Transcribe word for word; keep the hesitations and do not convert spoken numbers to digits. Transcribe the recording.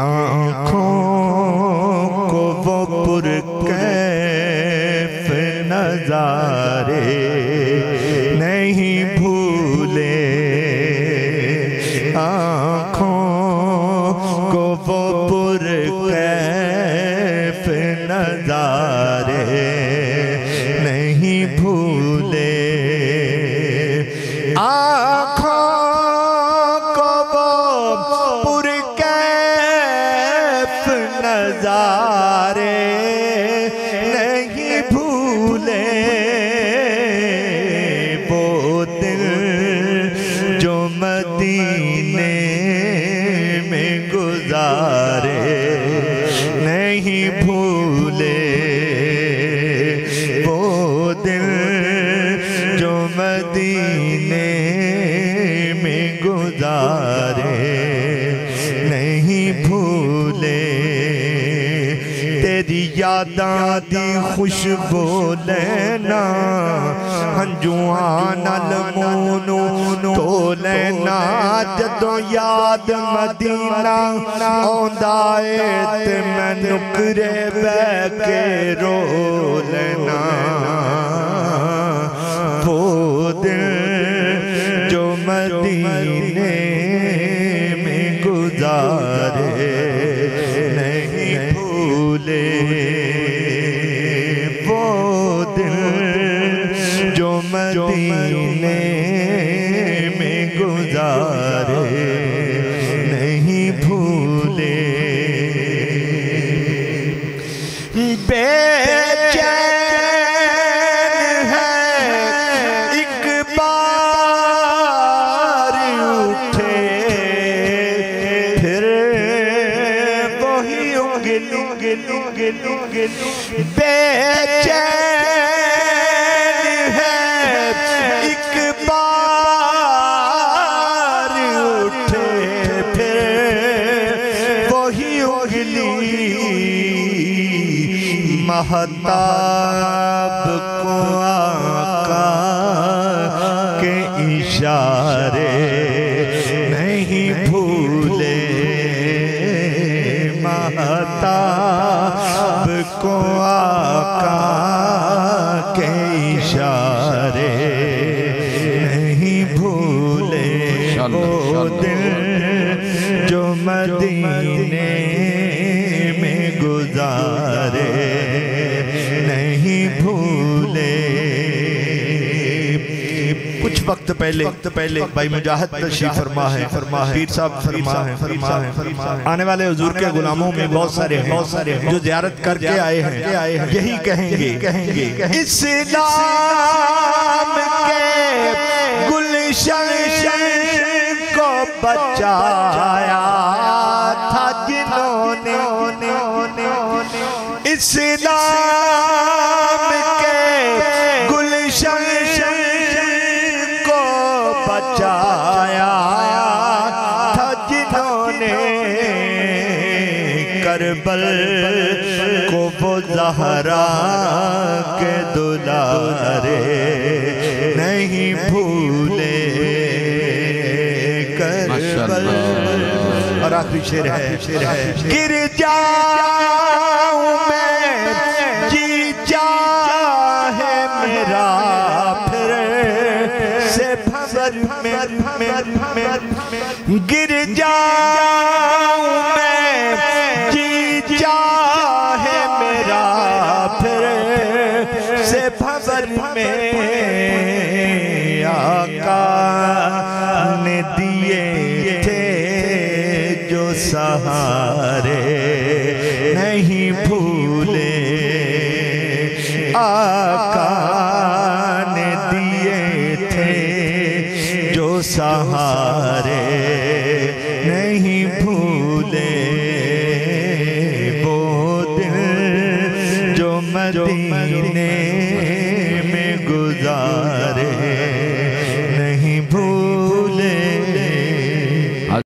आँखों को वो पुरकैफ नजारे नहीं भूले, आँखों को वो पुरकैफ नजारे नहीं भूले। नजारे नहीं भूले वो दिल जो मदीने में गुजारे, नहीं भूले वो दिल जो मदीने में गुजारे, नहीं भूले। तेरी यादां दी खुशबू लेना, हंजुआ नाल मोनू धो लेना, जदों याद मदीना आउंदा ए ते मैं नुकरे बह के रो लेना। वो दिन जो मदीने में गुजारे नहीं भूले, वो दिन जो मदीने में गुजारे नहीं भूले। बेचैन है एक बार उठे फिर वही उंगली उंगली उंगली बेचैन है एक बार उठे फिर वही उंगली महताब को आका के इशारे नहीं भूले, महताब को आका के इशारे नहीं भूले। वो दिन जो मदीने में गुजारे नहीं भूले। कुछ वक्त पहले वक्त पहले भाई मुजाहिद तशरीफ फरमा है फरमा है पीर साहब फरमा है फरमा है आने वाले हुजूर के गुलामों में बहुत सारे बहुत सारे जो जियारत करके आए हैं आए हैं यही कहेंगे कहेंगे इस्लाम के गुलशन को बचाया था जिन्होंने, इस्लाम के गुलशन को बचाया था जिन्होंने, करबल को वो ज़हरा के दुलारे नहीं भूले। करबल और आखिरी शेर है शेर है गिर जा गिर जाऊं मैं जी चाहे मेरा फिर से भंवर में आका ने दिए थे जो सहारे नहीं भूले, आका ने दिए थे जो सहारे नहीं भूले। वो दिन जो मदीने